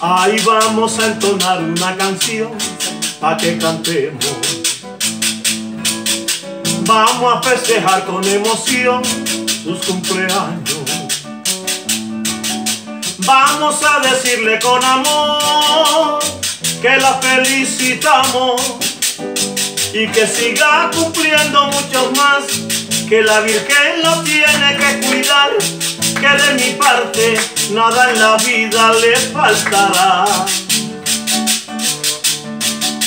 Ahí vamos a entonar una canción pa' que cantemos. Vamos a festejar con emoción sus cumpleaños. Vamos a decirle con amor que la felicitamos y que siga cumpliendo muchos más, que la Virgen lo tiene que cuidar, que de mi parte nada en la vida le faltará.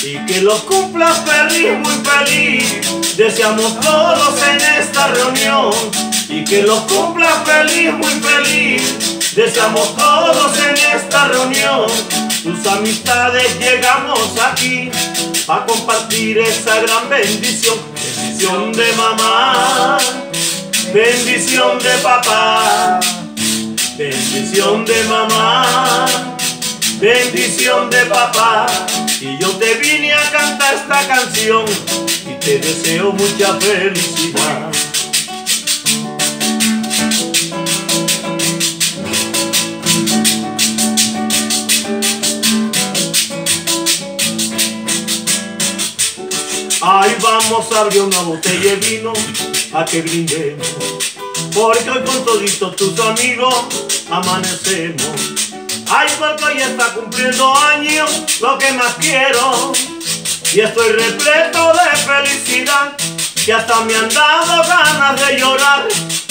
Y que los cumpla feliz, muy feliz, deseamos todos en esta reunión. Y que los cumpla feliz, muy feliz, deseamos todos en esta reunión. Tus amistades llegamos aquí pa' compartir esa gran bendición. Bendición de mamá, bendición de papá, bendición de mamá, bendición de papá. Y yo te vine a cantar esta canción y te deseo mucha felicidad. Ahí vamos a abrir una botella de vino a que brindemos, porque hoy con toditos tus amigos amanecemos. Ay, porque hoy está cumpliendo años lo que más quiero, y estoy repleto de felicidad, que hasta me han dado ganas de llorar.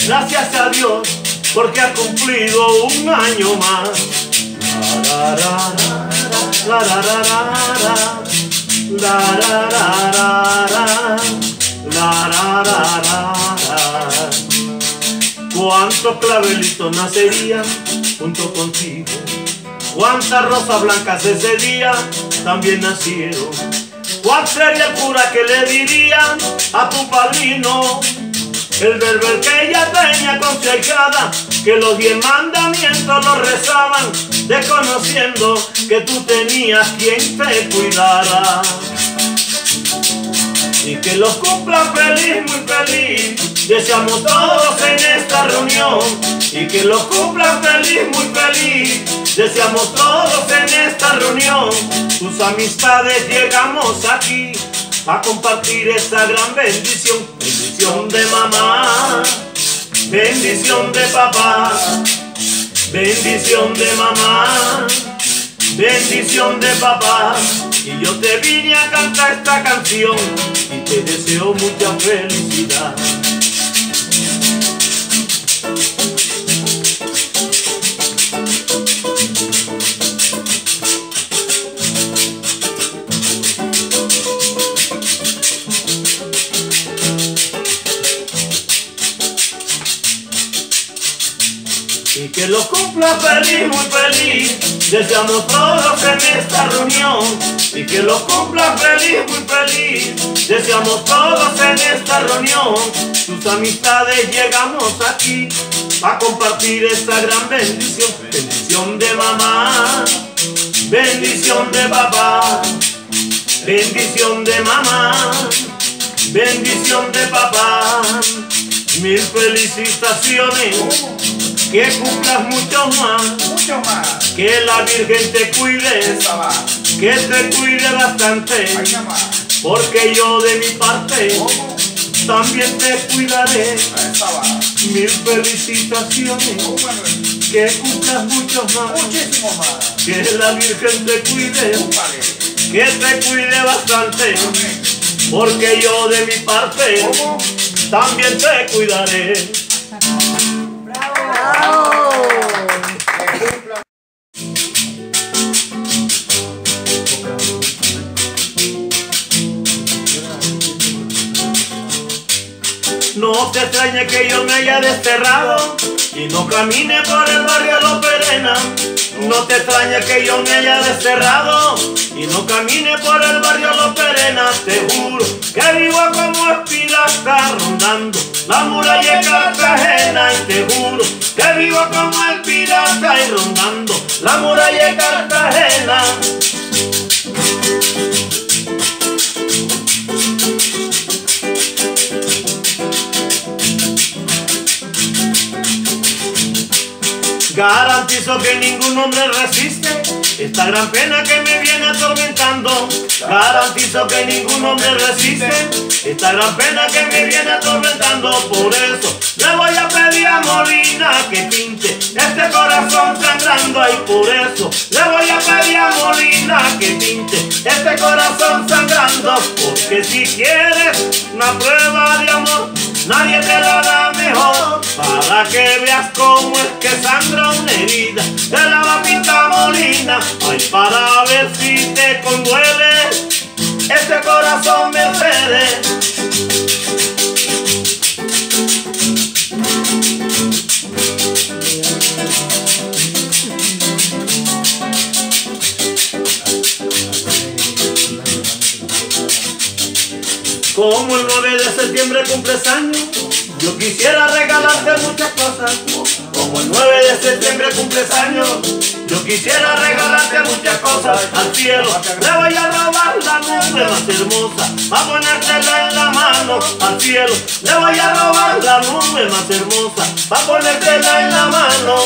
Gracias a Dios, porque ha cumplido un año más. La, la, la, la, la, la. La la la la la la la la. Cuántos clavelitos nacerían junto contigo, cuántas rosas blancas ese día también nacieron. ¿Cuál sería el cura que le dirían a tu padrino? El verbel que ella tenía consejada, que los 10 mandamientos los rezaban, desconociendo que tú tenías quien te cuidara. Y que los cumpla feliz, muy feliz, deseamos todos en esta reunión. Y que los cumpla feliz, muy feliz, deseamos todos en esta reunión. Tus amistades llegamos aquí a compartir esta gran bendición. Bendición de mamá, bendición de papá, bendición de mamá, bendición de papá. Y yo te vine a cantar esta canción y te deseo mucha felicidad. Que los cumpla feliz, muy feliz, deseamos todos en esta reunión. Y que los cumpla feliz, muy feliz, deseamos todos en esta reunión. Tus amistades llegamos aquí a compartir esta gran bendición. Bendición de mamá, bendición de papá, bendición de mamá, bendición de papá. Mil felicitaciones, que cumplas mucho más, que la Virgen te cuide, que te cuide bastante, porque yo de mi parte también te cuidaré. Mil felicitaciones, que cumplas mucho más, que la Virgen te cuide, que te cuide bastante, porque yo de mi parte también te cuidaré. No te extrañe que yo me haya desterrado y no camine por el barrio de Los Perenas. No te extrañe que yo me haya desterrado y no camine por el barrio de Los Perenas. Te juro que vivo como espinacas rondando la muralla de Cartagena. Y te juro que vivo como el pirata y rondando la muralla de Cartagena. Garantizo que ningún hombre resiste Esta gran pena que me viene atormentando, garantizo que ninguno me resiste. Esta gran pena que me viene atormentando, por eso le voy a pedir a Molina que pinte este corazón sangrando. Y por eso le voy a pedir a Molina que pinte este corazón sangrando. Porque si quieres una prueba de amor, nadie te la da mejor, para que veas cómo es que sangra una herida de la mamita Molina. Ay, para ver si te conduele este corazón Mercedes. Como el 9 de septiembre cumples años, yo quisiera regalarte muchas cosas. Como el 9 de septiembre cumples años, yo quisiera regalarte muchas cosas. Al cielo le voy a robar la nube más hermosa, va a ponértela en la mano. Al cielo le voy a robar la nube más hermosa, va a ponértela en la mano.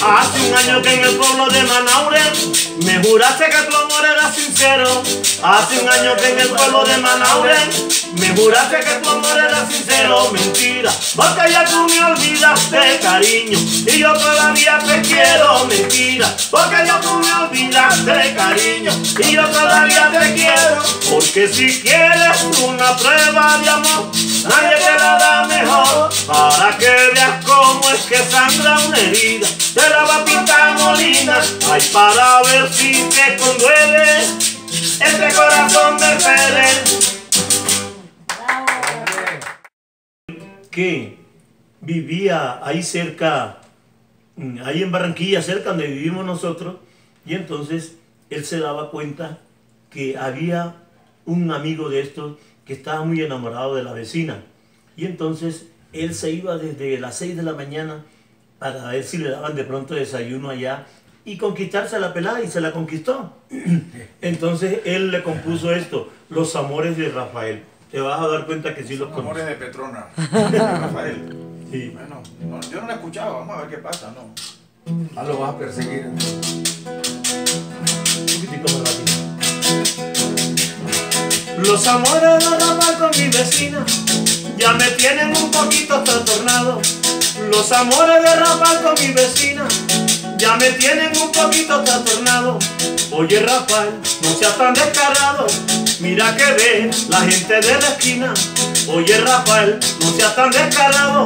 Hace un año que en el pueblo de Manaure me juraste que tu amor era sincero. Hace un año que en el pueblo de Manaure me juraste que tu amor era sincero. Mentira, porque ya tú me olvidaste, cariño, y yo todavía te quiero. Mentira, porque ya tú me olvidaste, cariño, y yo todavía te quiero. Porque si quieres una prueba de amor, nadie te la da mejor, para que veas cómo es que sangra una herida de la papita Molina. Ay, para ver si te conduele este corazón Mercedes. Que vivía ahí cerca, ahí en Barranquilla, cerca donde vivimos nosotros, y entonces él se daba cuenta que había un amigo de estos que estaba muy enamorado de la vecina, y entonces él se iba desde las 6 de la mañana para ver si le daban de pronto desayuno allá y conquistarse a la pelada, y se la conquistó. Entonces él le compuso esto, Los Amores de Rafael. Te vas a dar cuenta que sí los conoces. Amores de Petrona, de Rafael. Sí. Bueno, no, yo no la escuchaba, vamos a ver qué pasa, ¿no? Ah, lo vas a perseguir. Un poquitico más rápido. Los amores de Rafael con mi vecina ya me tienen un poquito trastornado. Los amores de Rafael con mi vecina ya me tienen un poquito trastornado. Oye Rafael, no seas tan descarado, mira que ve la gente de la esquina. Oye Rafael, no seas tan descarado,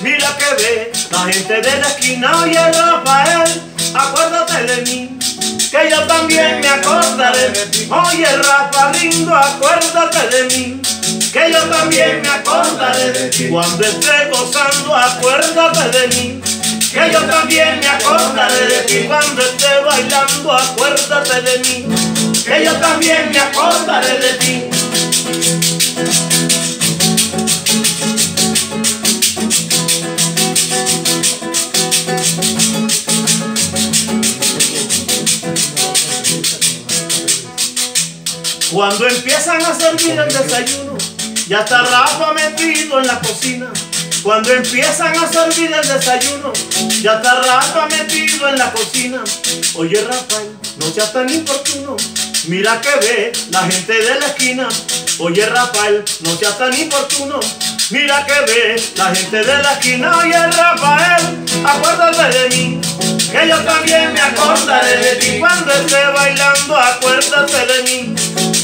mira que ve la gente de la esquina. Oye Rafael, acuérdate de mí, que yo también me acordaré. Oye Rafa lindo, acuérdate de mí, que yo también me acordaré de ti. Cuando esté gozando, acuérdate de mí, que yo también me acordaré de ti. Cuando esté bailando, acuérdate de mí, que yo también me acordaré de ti. Cuando empiezan a servir el desayuno, ya está Rafa metido en la cocina. Cuando empiezan a servir el desayuno, ya está Rafa metido en la cocina. Oye Rafael, no seas tan importuno, mira que ve la gente de la esquina. Oye Rafael, no seas tan importuno, mira que ve la gente de la esquina. Oye Rafael, acuérdate de mí, que yo también me acordaré de ti. Cuando esté bailando, acuérdate de mí,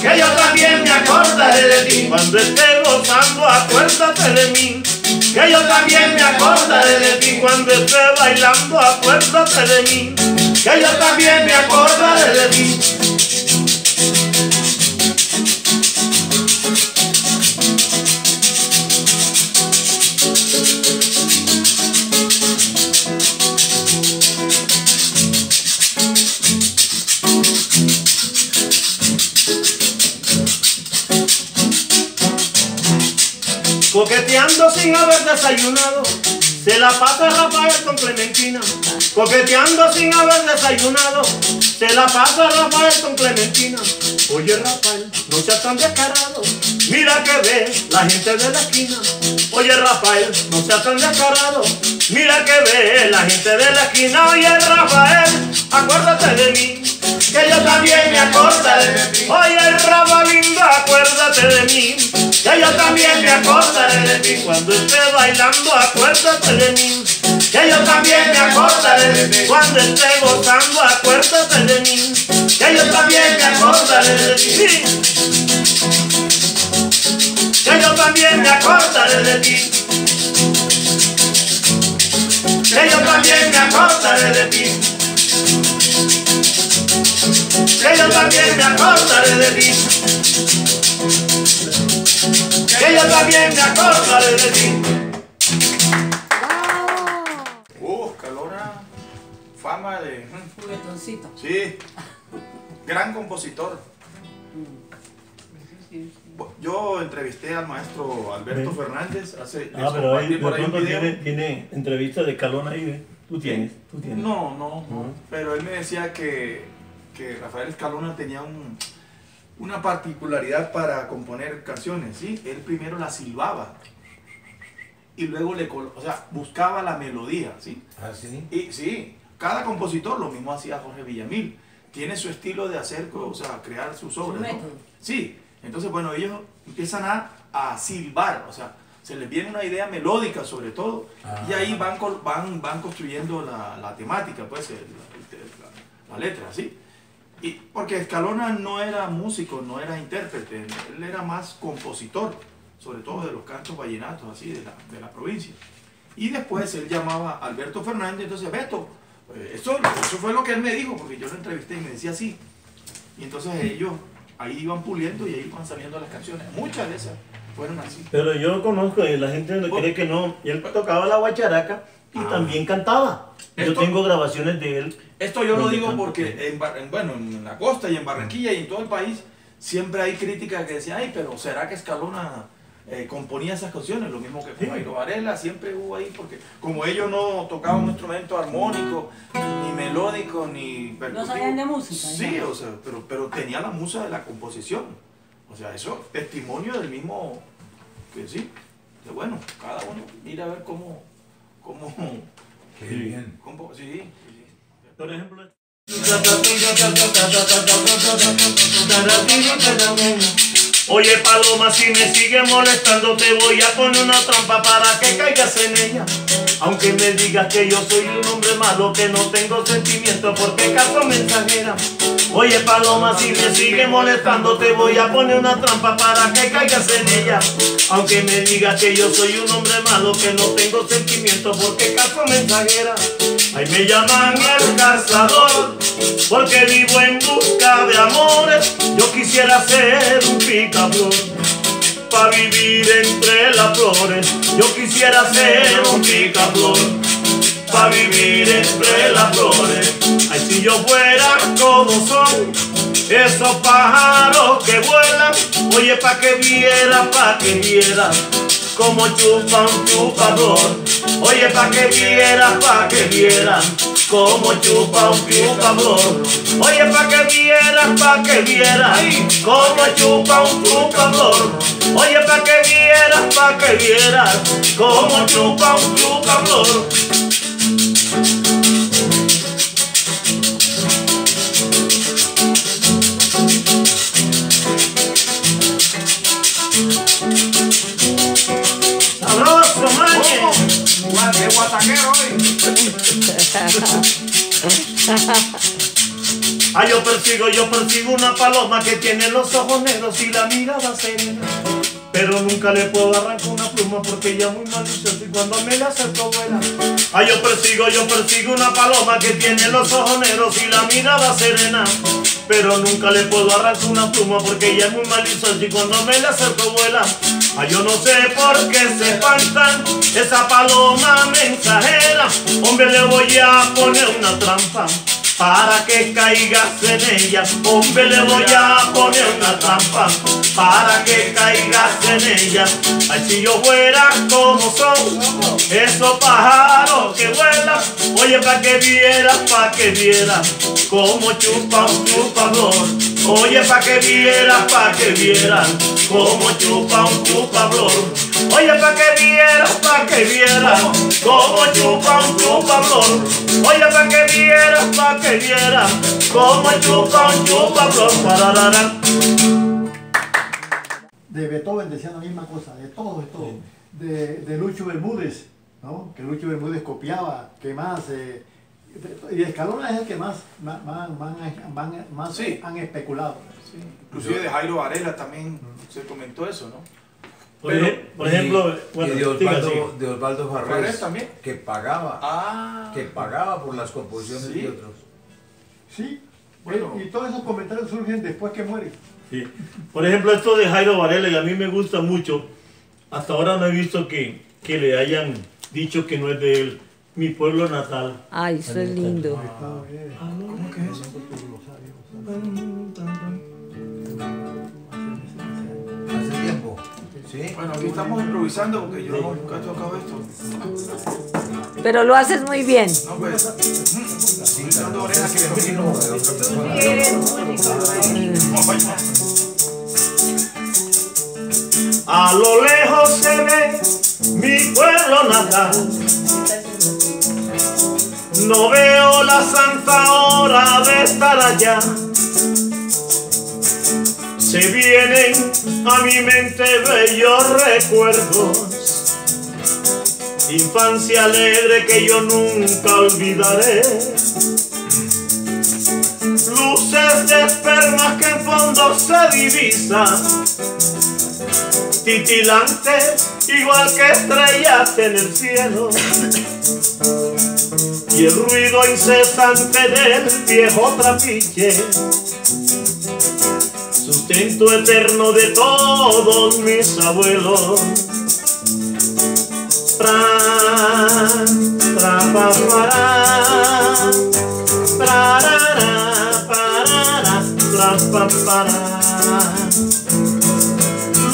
que yo también me acordaré de ti. Cuando esté gozando, acuérdate de mí, que yo también me acordaré de ti. Cuando esté bailando, acuérdate de mí, que yo también me acordaré de ti. Coqueteando sin haber desayunado, se la pasa Rafael con Clementina. Coqueteando sin haber desayunado, se la pasa Rafael con Clementina. Oye, Rafael, no seas tan descarado, mira que ve la gente de la esquina. Oye, Rafael, no seas tan descarado, mira que ve la gente de la esquina. Oye, Rafael, acuérdate de mí, que yo también me acordaré. Oye, Rafa lindo, acuérdate de mí, que yo también me acordaré de ti. Cuando esté bailando, acuérdate de mí, que yo también me acordaré de ti. Cuando esté gozando, acuérdate de mí, que yo también me acordaré de ti. Que yo también me acordaré de ti. Que yo también me acordaré de ti. Que yo también me acordaré de ti. Que yo también me acordaré de ti. Calona, fama de... juguetoncito. Sí. Gran compositor. Yo entrevisté al maestro Alberto Fernández hace... pero ahí, por ahí un video. Tiene entrevista de Calona ahí, ¿eh? ¿Tú tienes? ¿Tú tienes? No. Pero él me decía que Rafael Calona tenía una particularidad para componer canciones, ¿sí? Él primero la silbaba y luego buscaba la melodía, ¿sí? ¿Ah, sí? Y, sí, cada compositor, lo mismo hacía Jorge Villamil, tiene su estilo de hacer, crear sus obras, ¿no? Sí, entonces, bueno, ellos empiezan a silbar, se les viene una idea melódica sobre todo, y ahí van construyendo la temática, pues, la letra, ¿sí? Y porque Escalona no era músico, no era intérprete, él era más compositor, sobre todo de los cantos vallenatos, así, de la provincia. Y después él llamaba a Alberto Fernández, entonces, Beto, eso fue lo que él me dijo, porque yo lo entrevisté y me decía así. Y entonces ellos ahí iban puliendo y ahí iban saliendo las canciones, muchas de esas fueron así. Pero yo lo conozco y la gente cree que no, y él tocaba la guacharaca y también cantaba. Yo tengo grabaciones de él. Esto yo lo digo porque en la costa y en Barranquilla y en todo el país siempre hay críticas que decían, ay, pero ¿será que Escalona componía esas canciones? Lo mismo que con Jairo Varela, siempre hubo ahí, porque como ellos no tocaban un instrumento armónico, ni melódico, ni percutivo. No sabían de música. Sí, pero tenía la musa de la composición. Eso, testimonio del mismo, cada uno mira a ver cómo qué bien. Sí. Por ejemplo, oye, paloma, si me sigues molestando te voy a poner una trampa para que caigas en ella. Aunque me digas que yo soy un hombre malo, que no tengo sentimiento, porque caso mensajera. Oye, paloma, si me sigues molestando te voy a poner una trampa para que caigas en ella. Aunque me digas que yo soy un hombre malo, que no tengo sentimiento, porque caso mensajera. Ay, me llaman el cazador, porque vivo en busca de amores. Yo quisiera ser un picaflor, pa' vivir entre las flores. Yo quisiera ser un picaflor, pa' vivir entre las flores. Ay, si yo fuera como son esos pájaros que vuelan. Oye, pa' que viera como chupan chupador. Oye, pa' que viera como chupa un chupador. Oye, pa' que viera como chupa un chupador. Oye, pa' que viera como chupa un chupador. Yo persigo una paloma que tiene los ojos negros y la mirada serena, pero nunca le puedo arrancar una pluma porque ella es muy maliciosa y cuando me la acerco vuela. Ay, yo persigo una paloma que tiene los ojos negros y la mirada serena, pero nunca le puedo arrancar una pluma porque ella es muy maliciosa y cuando me la acerco vuela. Ay, yo no sé por qué se espantan esa paloma mensajera. Hombre, le voy a poner una trampa para que caigas en ella. Hombre, le voy a poner una trampa para que caigas en ella. Ay, si yo fuera como son esos pájaros que vuelan. Oye, pa' que vieras como chupa un chupador. Oye, pa' que vieras, como chupa un chupablor. Oye, pa' que vieras, como chupa un chupablor. Oye, pa' que vieras, como chupa un chupablor. De Beethoven decían la misma cosa, de todo esto, de Lucho Bermúdez, ¿no? Que Lucho Bermúdez copiaba, que más... y Escalona es el que más sí, han especulado. Sí. Inclusive de Jairo Varela también se comentó eso, ¿no? Pero, por ejemplo, y de Osvaldo Varela también, que pagaba, que pagaba por las composiciones de otros. Sí, bueno, y todos esos comentarios surgen después que muere. Sí. Por ejemplo, esto de Jairo Varela, y a mí me gusta mucho, hasta ahora no he visto que le hayan dicho que no es de él. Mi pueblo natal. Ay, eso es lindo. ¿Cómo que es eso? Hace tiempo. Sí. Bueno, aquí estamos improvisando porque yo nunca he tocado esto. Pero lo haces muy bien. No, pues. Estoy dando orejas que le vino de otra persona. A lo lejos se ve mi pueblo natal. No veo la santa hora de estar allá. Se vienen a mi mente bellos recuerdos, infancia alegre que yo nunca olvidaré. Luces de espermas que en fondo se divisan, titilantes igual que estrellas en el cielo. Y el ruido incesante del viejo trapiche, sustento eterno de todos mis abuelos.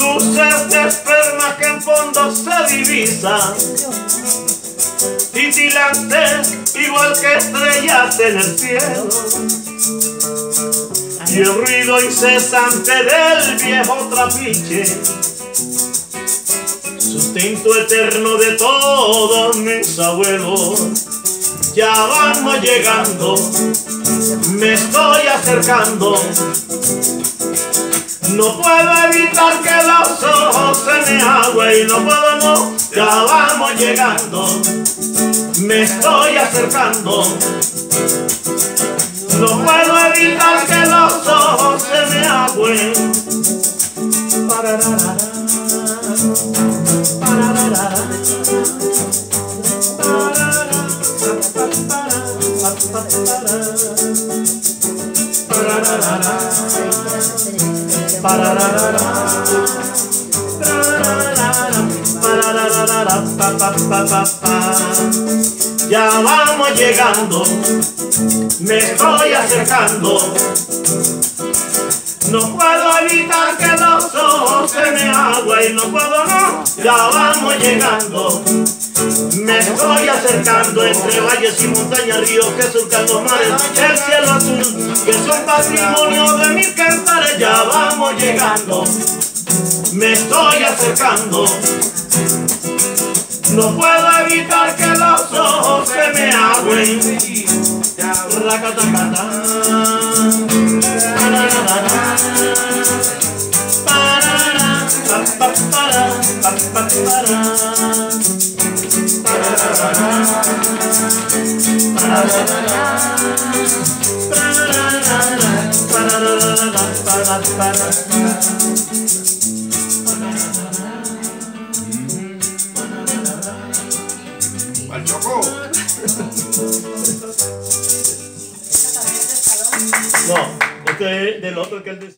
Luces de esperma que en fondo se divisan, titilantes igual que estrellas en el cielo. Y el ruido incesante del viejo trapiche, sustento eterno de todos mis abuelos. Ya vamos llegando, me estoy acercando, no puedo evitar que los ojos se me agüen, no puedo no. Ya vamos llegando, me estoy acercando, no puedo evitar que los ojos se me agüen. Ya vamos llegando, me estoy acercando, no puedo evitar que los ojos se me agüen, no puedo no. Ya vamos llegando, me estoy acercando, entre valles y montañas, ríos que surcan los mares, el cielo azul, que son patrimonio de mis cantares. Ya vamos llegando, me estoy acercando, no puedo evitar que los ojos se me agüen. ¡Al Chocó! No, este es del otro que él decía.